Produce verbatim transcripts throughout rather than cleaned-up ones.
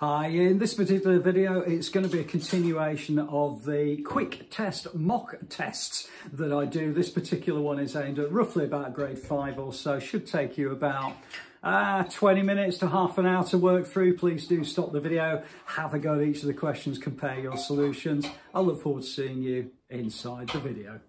Hi, in this particular video it's going to be a continuation of the quick test mock tests that I do. This particular one is aimed at roughly about grade five or so, should take you about uh, twenty minutes to half an hour to work through. Please do stop the video, have a go at each of the questions, compare your solutions. I look forward to seeing you inside the video.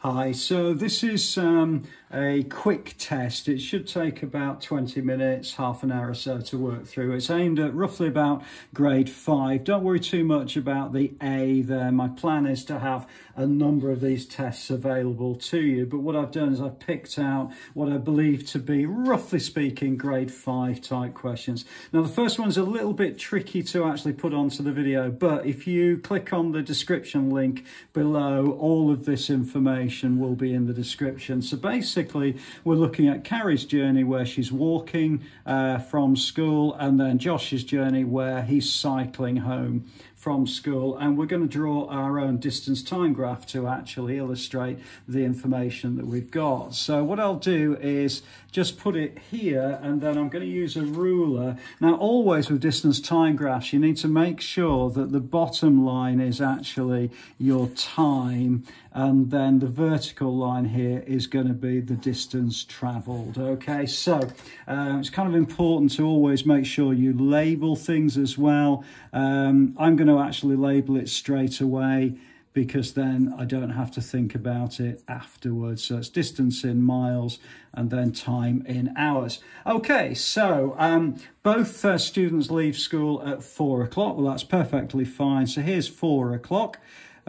Hi, so this is um, a quick test. It should take about twenty minutes, half an hour or so to work through. It's aimed at roughly about grade five. Don't worry too much about the A there. My plan is to have a number of these tests available to you, but what I've done is I've picked out what I believe to be, roughly speaking, grade five type questions. Now, the first one's a little bit tricky to actually put onto the video, but if you click on the description link below, all of this information will be in the description. So basically we're looking at Carrie's journey where she's walking uh, from school, and then Josh's journey where he's cycling home from school, and we're going to draw our own distance time graph to actually illustrate the information that we've got. So what I'll do is just put it here, and then I'm going to use a ruler. Now, always with distance time graphs you need to make sure that the bottom line is actually your time, and then the vertical line here is going to be the distance traveled. Okay, so uh, it's kind of important to always make sure you label things as well. um, I'm going to actually label it straight away, because then I don't have to think about it afterwards. So it's distance in miles and then time in hours. Okay, so um, both uh, students leave school at four o'clock. Well, that's perfectly fine. So here's four o'clock.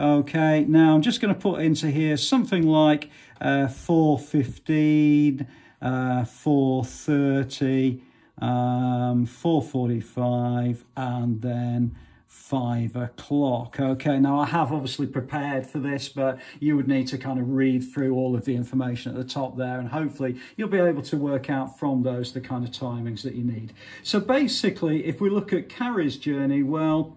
Okay, now I'm just going to put into here something like uh, four fifteen, uh, four thirty, um, four forty-five, and then five o'clock. Okay, now I have obviously prepared for this, but you would need to kind of read through all of the information at the top there, and hopefully you'll be able to work out from those the kind of timings that you need. So basically, if we look at Carrie's journey, well,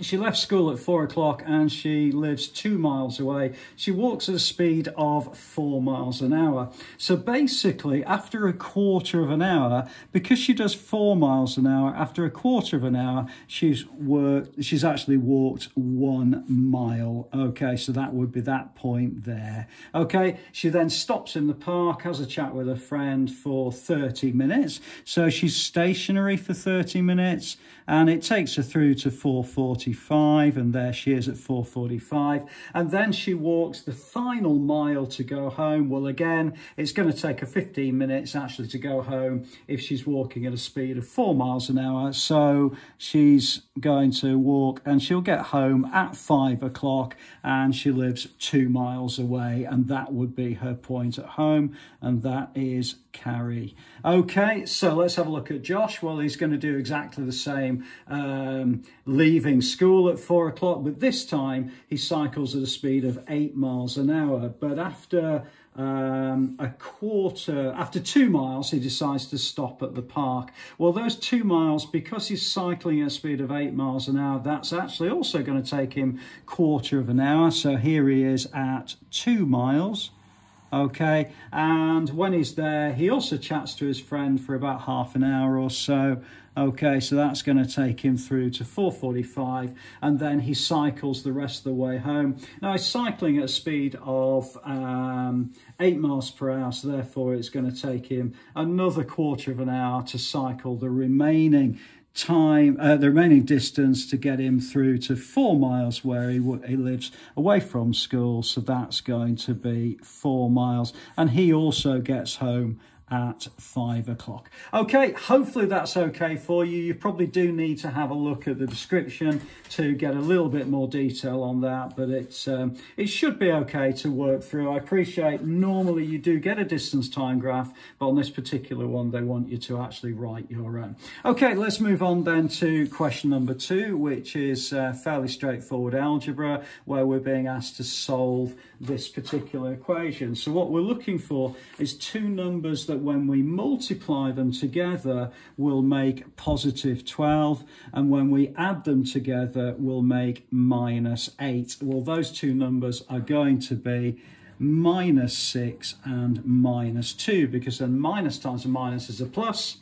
she left school at four o'clock and she lives two miles away. She walks at a speed of four miles an hour. So basically, after a quarter of an hour, because she does four miles an hour, after a quarter of an hour, she's worked, she's actually walked one mile. Okay, so that would be that point there. Okay, she then stops in the park, has a chat with a friend for thirty minutes. So she's stationary for thirty minutes, and it takes her through to four forty. And there she is at four forty-five, and then she walks the final mile to go home. Well, again, it's going to take her fifteen minutes actually to go home if she's walking at a speed of four miles an hour. So she's going to walk, and she'll get home at five o'clock, and she lives two miles away, and that would be her point at home, and that is Carrie. Okay, so let's have a look at Josh. Well, he's going to do exactly the same, um, leaving school at four o'clock, but this time he cycles at a speed of eight miles an hour. But after um, a quarter, after two miles, he decides to stop at the park. Well, those two miles, because he's cycling at a speed of eight miles an hour, that's actually also going to take him quarter of an hour. So here he is at two miles. Okay, and when he's there, he also chats to his friend for about half an hour or so. Okay, so that's going to take him through to four forty-five, and then he cycles the rest of the way home. Now, he's cycling at a speed of um, eight miles per hour, so therefore it's going to take him another quarter of an hour to cycle the remaining time, uh, the remaining distance to get him through to four miles where he, he lives away from school. So that's going to be four miles. And he also gets home at five o'clock. Okay, hopefully that's okay for you. You probably do need to have a look at the description to get a little bit more detail on that, but it's um, it should be okay to work through. I appreciate normally you do get a distance time graph, but on this particular one they want you to actually write your own. Okay, let's move on then to question number two, which is uh, fairly straightforward algebra, where we're being asked to solve this particular equation. So what we're looking for is two numbers that when we multiply them together we'll make positive twelve, and when we add them together we'll make minus eight. Well, those two numbers are going to be minus six and minus two, because then minus times a minus is a plus,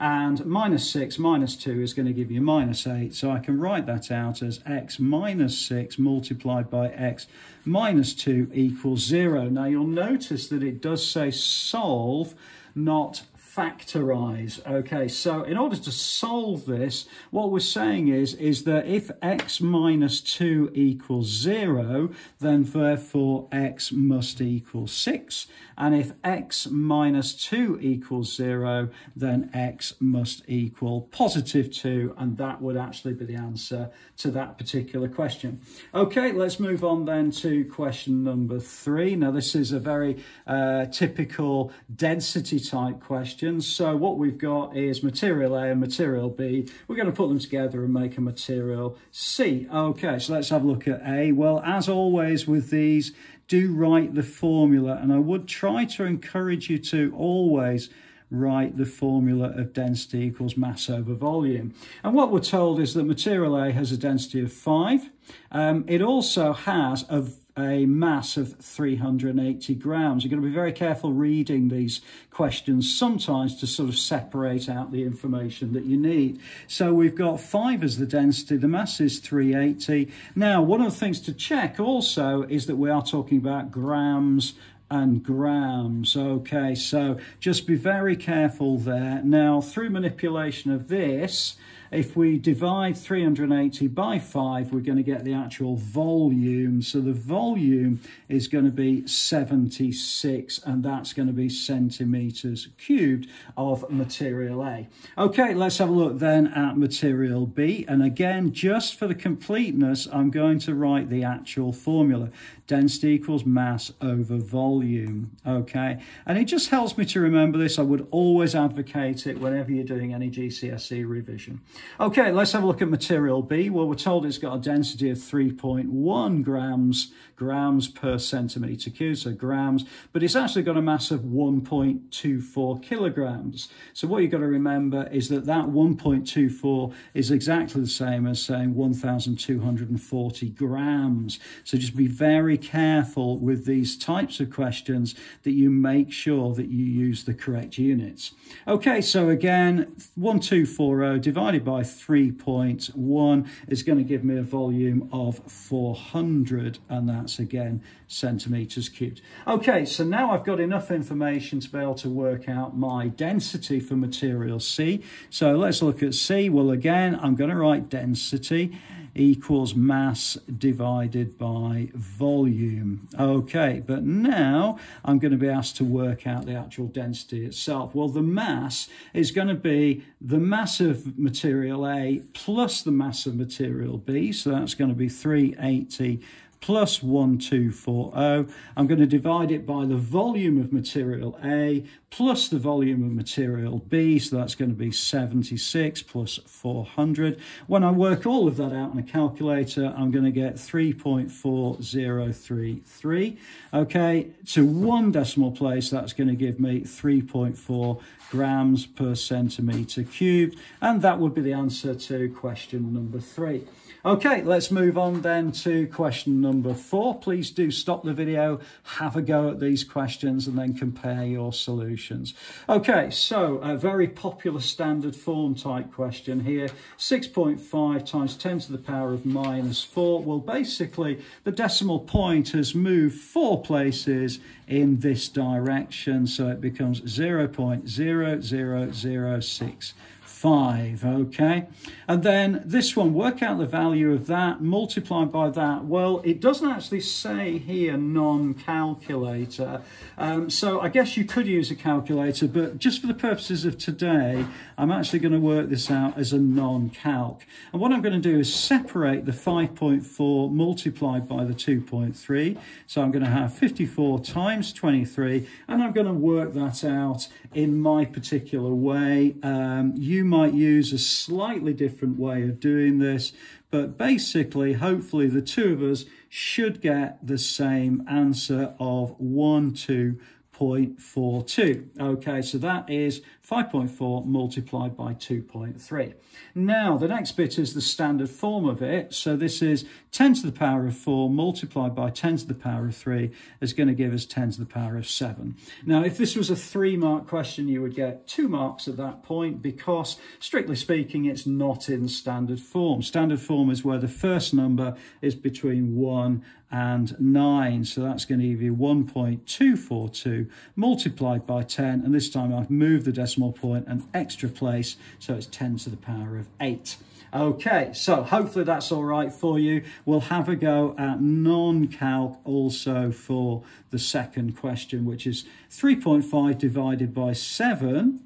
And minus six minus two is going to give you minus eight. So I can write that out as x minus six multiplied by x minus two equals zero. Now you'll notice that it does say solve, not factorize. Okay, so in order to solve this, what we're saying is, is that if x minus two equals zero, then therefore x must equal six. And if x minus two equals zero, then x must equal positive two. And that would actually be the answer to that particular question. Okay, let's move on then to question number three. Now, this is a very uh, typical density type question. So what we've got is material A and material B. We're going to put them together and make a material C. Okay, so let's have a look at A. Well, as always with these, do write the formula. And I would try to encourage you to always write the formula of density equals mass over volume. And what we're told is that material A has a density of five. Um, it also has a a mass of three hundred eighty grams. You're going to be very careful reading these questions sometimes to sort of separate out the information that you need. So we've got five as the density, the mass is three hundred eighty. Now, one of the things to check also is that we are talking about grams and grams. Okay, so just be very careful there. Now, through manipulation of this, if we divide three hundred eighty by five, we're going to get the actual volume. So the volume is going to be seventy-six, and that's going to be centimetres cubed of material A. Okay, let's have a look then at material B. And again, just for the completeness, I'm going to write the actual formula. Density equals mass over volume. Okay, and it just helps me to remember this. I would always advocate it whenever you're doing any G C S E revision. Okay, let's have a look at material B. Well, we're told it's got a density of three point one grams, grams per centimetre cubed, so grams, but it's actually got a mass of one point two four kilograms. So what you've got to remember is that that one point two four is exactly the same as saying one thousand two hundred forty grams. So just be very careful with these types of questions that you make sure that you use the correct units. Okay, so again, one thousand two hundred forty divided by three point one is going to give me a volume of four hundred, and that's again centimeters cubed. Okay, so now I've got enough information to be able to work out my density for material C. So let's look at C. Well, again, I'm going to write density equals mass divided by volume. Okay, but now I'm going to be asked to work out the actual density itself. Well, the mass is going to be the mass of material A plus the mass of material B, so that's going to be three hundred eighty plus one thousand two hundred forty. I'm going to divide it by the volume of material A plus the volume of material B, so that's going to be seventy-six plus four hundred. When I work all of that out on a calculator, I'm going to get three point four zero three three. Okay, to one decimal place, that's going to give me three point four grams per centimetre cubed, and that would be the answer to question number three. Okay, let's move on then to question number four. Please do stop the video, have a go at these questions, and then compare your solutions. Okay, so a very popular standard form type question here. six point five times ten to the power of minus four. Well, basically, the decimal point has moved four places in this direction, so it becomes zero point zero zero zero six five. Okay, and then this one, work out the value of that multiplied by that. Well, it doesn't actually say here non-calculator, um, so I guess you could use a calculator, but just for the purposes of today, I'm actually going to work this out as a non-calc. And what I'm going to do is separate the five point four multiplied by the two point three, so I'm going to have fifty-four times twenty-three, and I'm going to work that out in my particular way. Um, you might might use a slightly different way of doing this, but basically, hopefully, the two of us should get the same answer of one two point four two. Okay, so that is five point four multiplied by two point three. Now, the next bit is the standard form of it. So this is ten to the power of four multiplied by ten to the power of three is going to give us ten to the power of seven. Now, if this was a three-mark question, you would get two marks at that point because, strictly speaking, it's not in standard form. Standard form is where the first number is between one and nine. So that's going to give you one point two four two multiplied by ten. And this time I've moved the decimal point an extra place. So it's ten to the power of eight. Okay, so hopefully that's all right for you. We'll have a go at non-calc also for the second question, which is three point five divided by seven.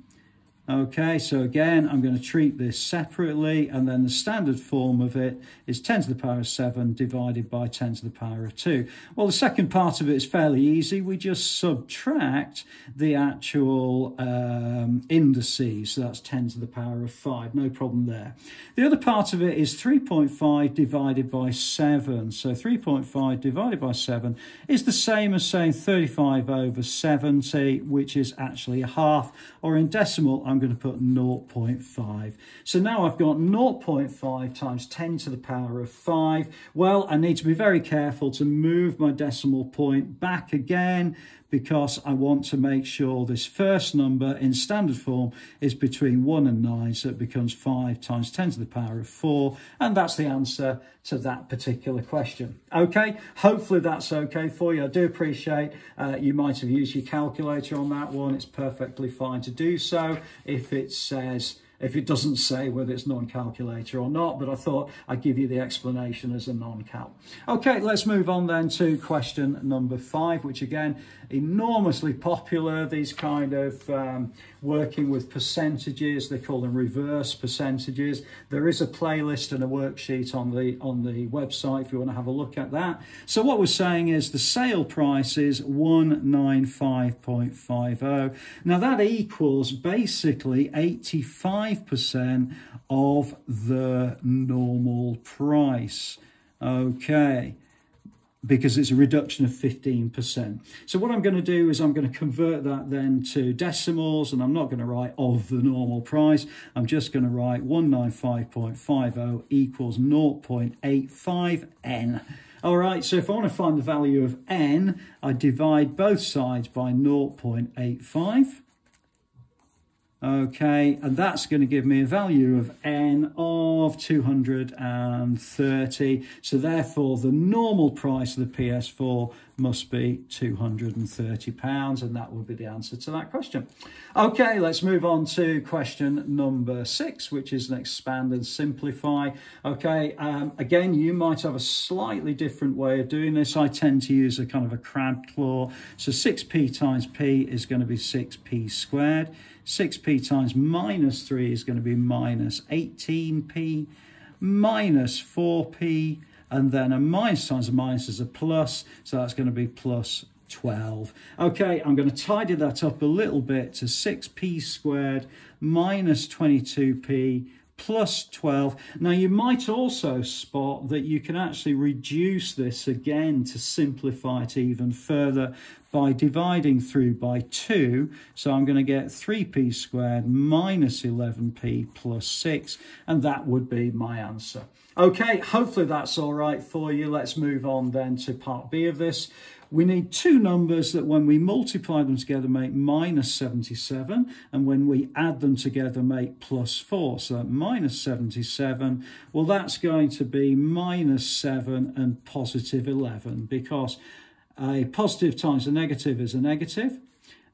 Okay, so again, I'm going to treat this separately, and then the standard form of it is ten to the power of seven divided by ten to the power of two. Well, the second part of it is fairly easy. We just subtract the actual um, indices, so that's ten to the power of five, no problem there. The other part of it is three point five divided by seven. So three point five divided by seven is the same as saying thirty-five over seventy, which is actually a half, or in decimal, I'm I'm going to put zero point five. So now I've got zero point five times ten to the power of five. Well, I need to be very careful to move my decimal point back again because I want to make sure this first number in standard form is between one and nine, so it becomes five times ten to the power of four, and that's the answer to that particular question. Okay, hopefully that's okay for you. I do appreciate uh, you might have used your calculator on that one. It's perfectly fine to do so if it says, if it doesn't say whether it's non-calculator or not, but I thought I'd give you the explanation as a non-calc. Okay, let's move on then to question number five, which again, enormously popular, these kind of um, working with percentages, they call them reverse percentages. There is a playlist and a worksheet on the, on the website if you want to have a look at that. So what we're saying is the sale price is one ninety-five fifty. Now that equals basically eighty-five percent of the normal price, okay, because it's a reduction of fifteen percent. So what I'm going to do is I'm going to convert that then to decimals, and I'm not going to write of the normal price. I'm just going to write one ninety-five fifty equals zero point eight five N. All right, so if I want to find the value of N, I divide both sides by zero point eight five. Okay, and that's going to give me a value of N of two hundred thirty. So therefore, the normal price of the P S four must be two hundred thirty pounds, and that will be the answer to that question. Okay, let's move on to question number six, which is an expand and simplify. Okay, um, again, you might have a slightly different way of doing this. I tend to use a kind of a crab claw. So six p times p is going to be six p squared. six p times minus three is going to be minus eighteen p, minus four p, and then a minus times a minus is a plus, so that's going to be plus twelve. Okay, I'm going to tidy that up a little bit to six p squared minus twenty-two p plus twelve. Now, you might also spot that you can actually reduce this again to simplify it even further by dividing through by two. So I'm going to get three p squared minus eleven p plus six, and that would be my answer. Okay, hopefully that's all right for you. Let's move on then to part B of this. We need two numbers that when we multiply them together make minus seventy-seven, and when we add them together make plus four. So minus seventy-seven, well, that's going to be minus seven and positive eleven, because a positive times a negative is a negative.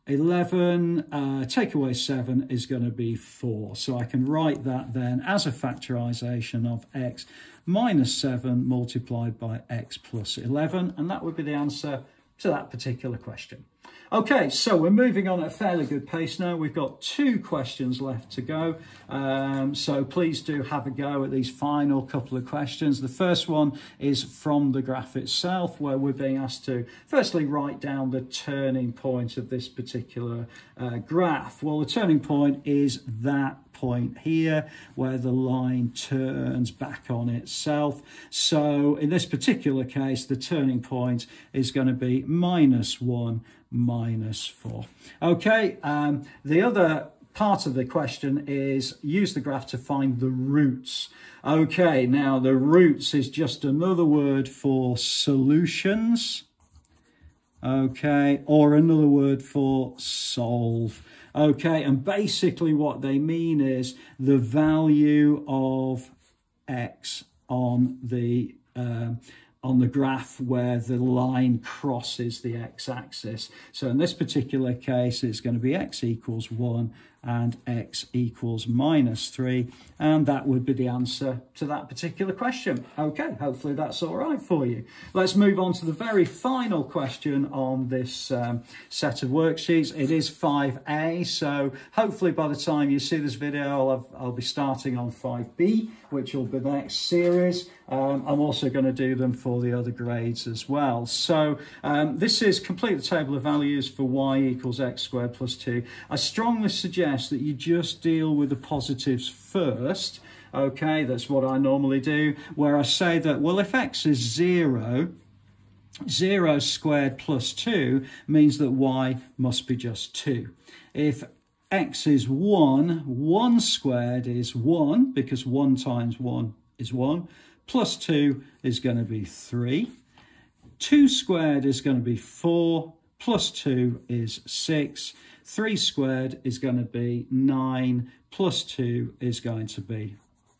eleven uh, take away seven is going to be four. So I can write that then as a factorisation of x minus seven multiplied by x plus eleven. And that would be the answer to that particular question. Okay, so we're moving on at a fairly good pace now. We've got two questions left to go. Um, so please do have a go at these final couple of questions. The first one is from the graph itself, where we're being asked to firstly write down the turning point of this particular uh, graph. Well, the turning point is that point here where the line turns back on itself. So in this particular case, the turning point is going to be minus one minus four. Okay, um, the other part of the question is use the graph to find the roots. Okay, now the roots is just another word for solutions. Okay, or another word for solve. Okay, and basically what they mean is the value of x on the um, on the graph where the line crosses the x-axis. So in this particular case, it's going to be x equals one and x equals minus three. And that would be the answer to that particular question. Okay, hopefully that's all right for you. Let's move on to the very final question on this um, set of worksheets. It is five A, so hopefully by the time you see this video, I'll, have, I'll be starting on five B, which will be the next series. Um, I'm also going to do them for the other grades as well. So um, this is complete the table of values for y equals x squared plus two. I strongly suggest that you just deal with the positives first. Okay, that's what I normally do, where I say that, well, if x is zero, zero squared plus two means that y must be just two. If x is one, one squared is one, because one times one is one. Plus two is going to be three. two squared is going to be four. Plus two is six. three squared is going to be nine. Plus two is going to be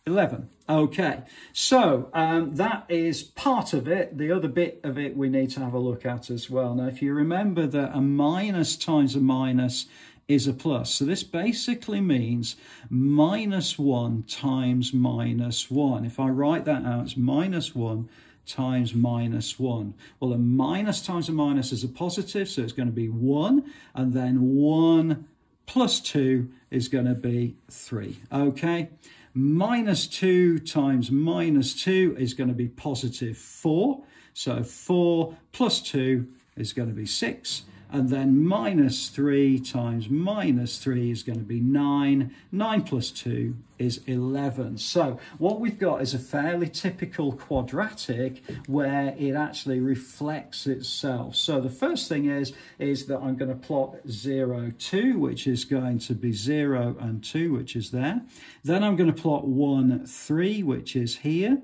eleven. Okay, so um, that is part of it. The other bit of it we need to have a look at as well. Now, if you remember that a minus times a minus is a plus. So this basically means minus one times minus one. If I write that out, it's minus one times minus one. Well, a minus times a minus is a positive, so it's going to be one, and then one plus two is going to be three. Okay, minus two times minus two is going to be positive four. So four plus two is going to be six. And then minus three times minus three is going to be nine. nine plus two is eleven. So what we've got is a fairly typical quadratic where it actually reflects itself. So the first thing is, is that I'm going to plot zero, two, which is going to be zero and two, which is there. Then I'm going to plot one, three, which is here.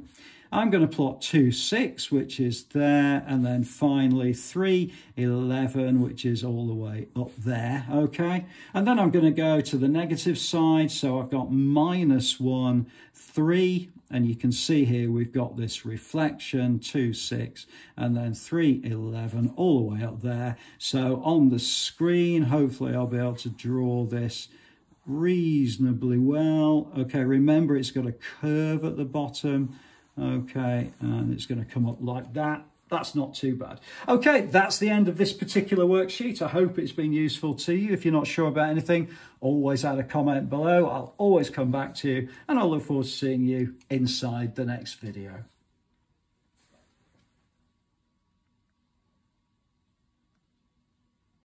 I'm going to plot two, six, which is there, and then finally three, eleven, which is all the way up there, okay? And then I'm going to go to the negative side, so I've got minus one, three, and you can see here we've got this reflection, two, six, and then three, eleven, all the way up there. So on the screen, hopefully I'll be able to draw this reasonably well. Okay, remember it's got a curve at the bottom. Okay, and it's going to come up like that. That's not too bad. Okay, that's the end of this particular worksheet. I hope it's been useful to you. If you're not sure about anything, always add a comment below. I'll always come back to you, and I look forward to seeing you inside the next video.